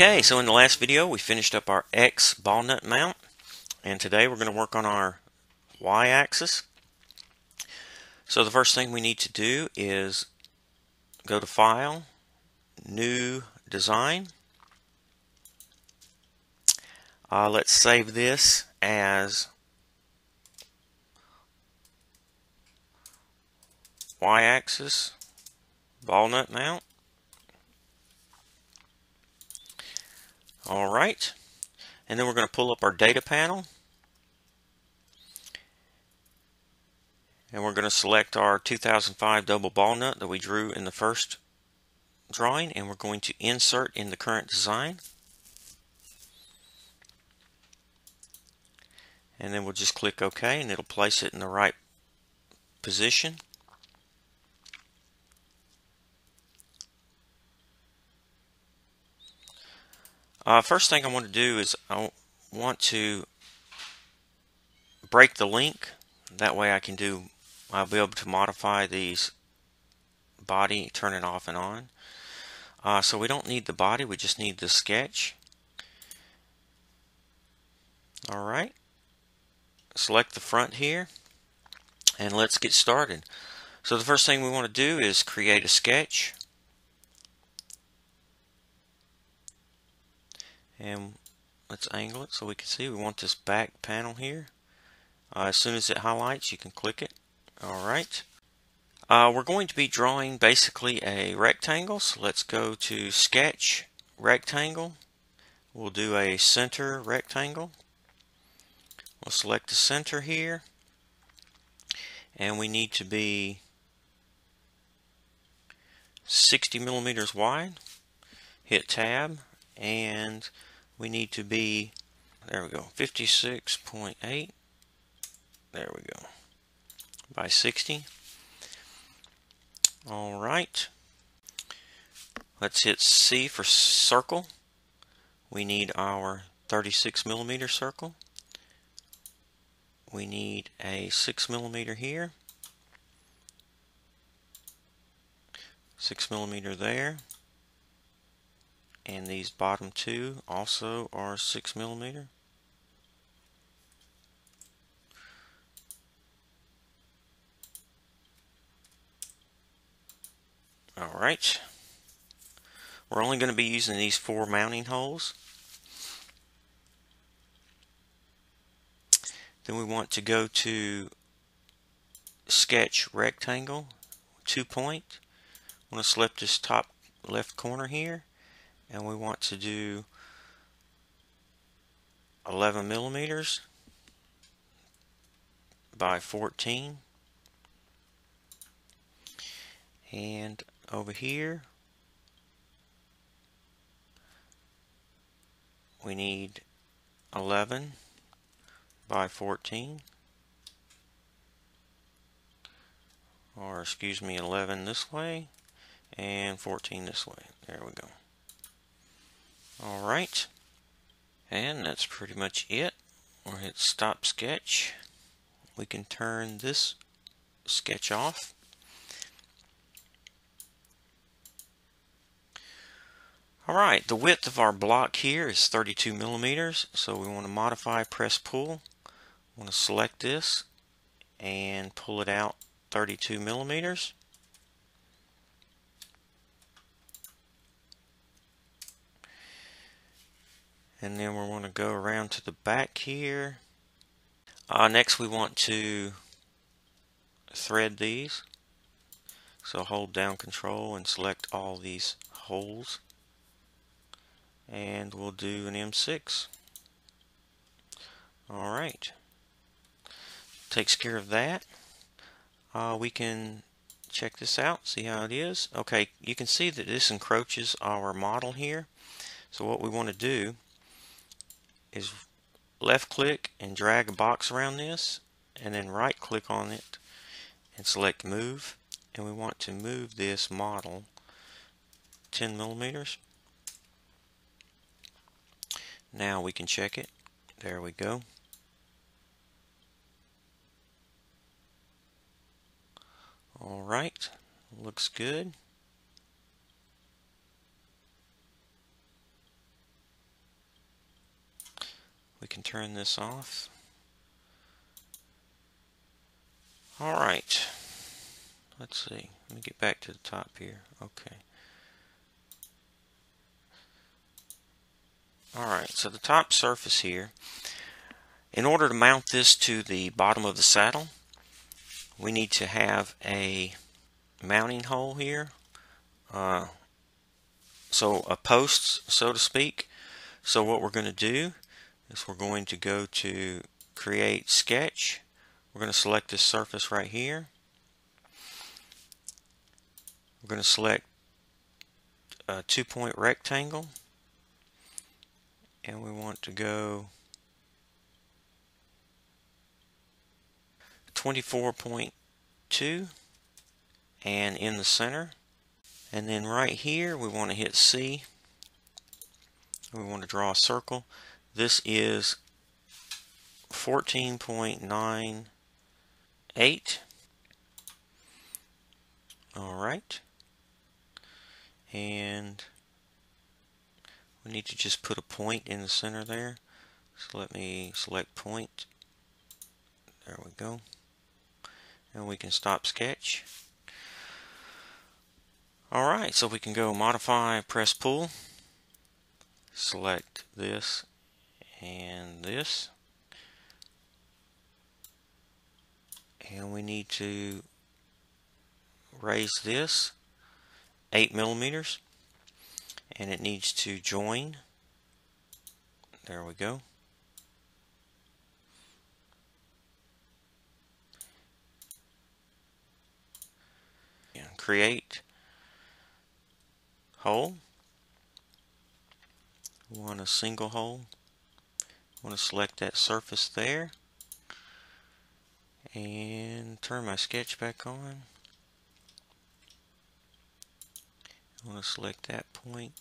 Okay, so in the last video we finished up our X ball nut mount, and today we're going to work on our Y axis. So the first thing we need to do is go to File, New Design. Let's save this as Y axis ball nut mount. Alright, and then we're going to pull up our data panel, and we're going to select our 2005 double ball nut that we drew in the first drawing, and we're going to insert in the current design, and then we'll just click OK and it'll place it in the right position. First thing I want to do is I want to break the link. That way I can do, I'll be able to modify these body, turn it off and on. So we don't need the body, we just need the sketch. Alright, select the front here and let's get started. So the first thing we want to do is create a sketch. And let's angle it so we can see. We want this back panel here. As soon as it highlights, you can click it. Alright. We're going to be drawing basically a rectangle. So let's go to Sketch, Rectangle. We'll do a center rectangle. We'll select the center here. And we need to be 60 millimeters wide. Hit Tab. And we need to be, there we go, 56.8, there we go, by 60. Alright, let's hit C for circle. We need our 36 millimeter circle. We need a 6 millimeter here, 6 millimeter there. And these bottom two also are 6 millimeter. Alright. We're only going to be using these 4 mounting holes. Then we want to go to Sketch Rectangle, 2 point. I'm going to select this top left corner here. And we want to do 11 millimeters by 14. And over here, we need 11 by 14. Or, excuse me, 11 this way and 14 this way. There we go. Alright, and that's pretty much it. We'll hit Stop Sketch. We can turn this sketch off. Alright, the width of our block here is 32 millimeters, so we want to modify, press pull. I want to select this and pull it out 32 millimeters. And then we want to go around to the back here. Next we want to thread these. So hold down Control and select all these holes. And we'll do an M6. Alright. Takes care of that. We can check this out, see how it is. Okay, you can see that this encroaches our model here. So what we want to do is left click and drag a box around this, and then right click on it and select move, and we want to move this model 10 millimeters. Now we can check it. There we go. Alright, looks good. We can turn this off. Alright, let's see. Let me get back to the top here. Okay. Alright, so the top surface here, in order to mount this to the bottom of the saddle, we need to have a mounting hole here, so a post, so to speak. So what we're going to do is we're going to go to Create Sketch. We're going to select this surface right here. We're going to select a 2-point rectangle, and we want to go 24.2 and in the center, and then right here we want to hit C. We want to draw a circle. This is 14.98. Alright, and we need to just put a point in the center there, so let me select point. There we go, and we can stop sketch. Alright, so we can go modify, press pull, select this and this, and we need to raise this 8 millimeters, and it needs to join. There we go. And create hole. We want a single hole. I want to select that surface there and turn my sketch back on. I want to select that point.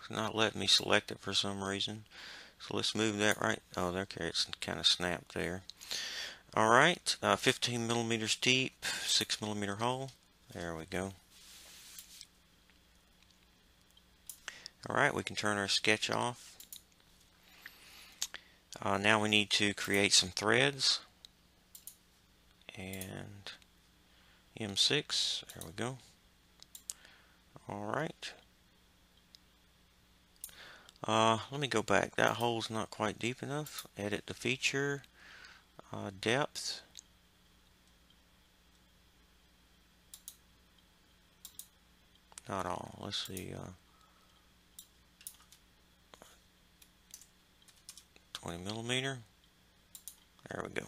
It's not letting me select it for some reason. So let's move that right. Oh, there, okay, it's kind of snapped there. Alright, 15 millimeters deep, 6 millimeter hole. There we go. Alright, we can turn our sketch off. Now we need to create some threads, and M6, there we go. Alright, let me go back. That hole's not quite deep enough. Edit the feature, depth, not all, let's see, 20 millimeter. There we go.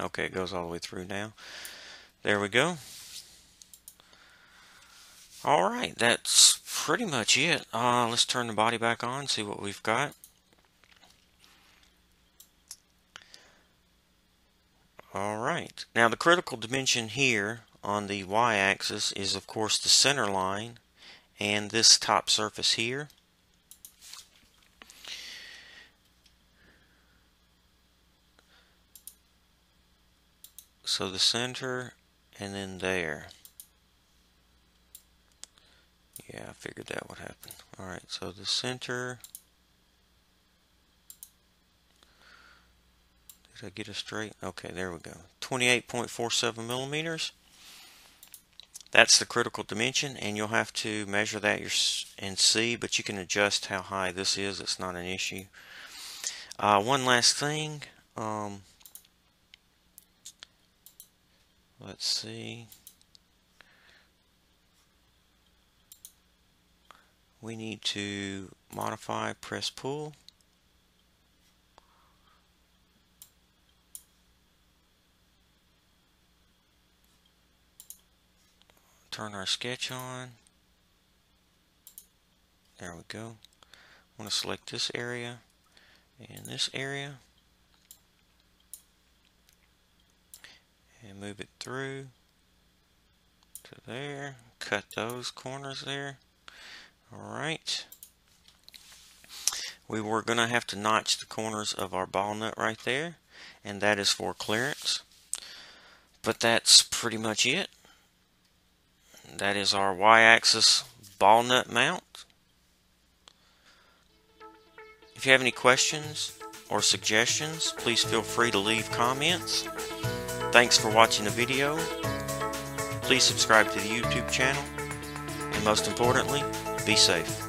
Okay, it goes all the way through now. There we go. Alright, that's pretty much it. Let's turn the body back on, see what we've got. Alright, now the critical dimension here on the y-axis is of course the center line and this top surface here. So the center, and then there. Yeah, I figured that would happen. Alright, so the center. Did I get a straight? Okay, there we go. 28.47 millimeters. That's the critical dimension, and you'll have to measure that and see, but you can adjust how high this is. It's not an issue. One last thing. Let's see, we need to modify, press pull, turn our sketch on. There we go. I want to select this area and this area and move it through to there, cut those corners there. Alright, we were going to have to notch the corners of our ball nut right there, and that is for clearance. But that's pretty much it. That is our Y-axis ball nut mount. If you have any questions or suggestions, please feel free to leave comments. Thanks for watching the video. Please subscribe to the YouTube channel, and most importantly, be safe.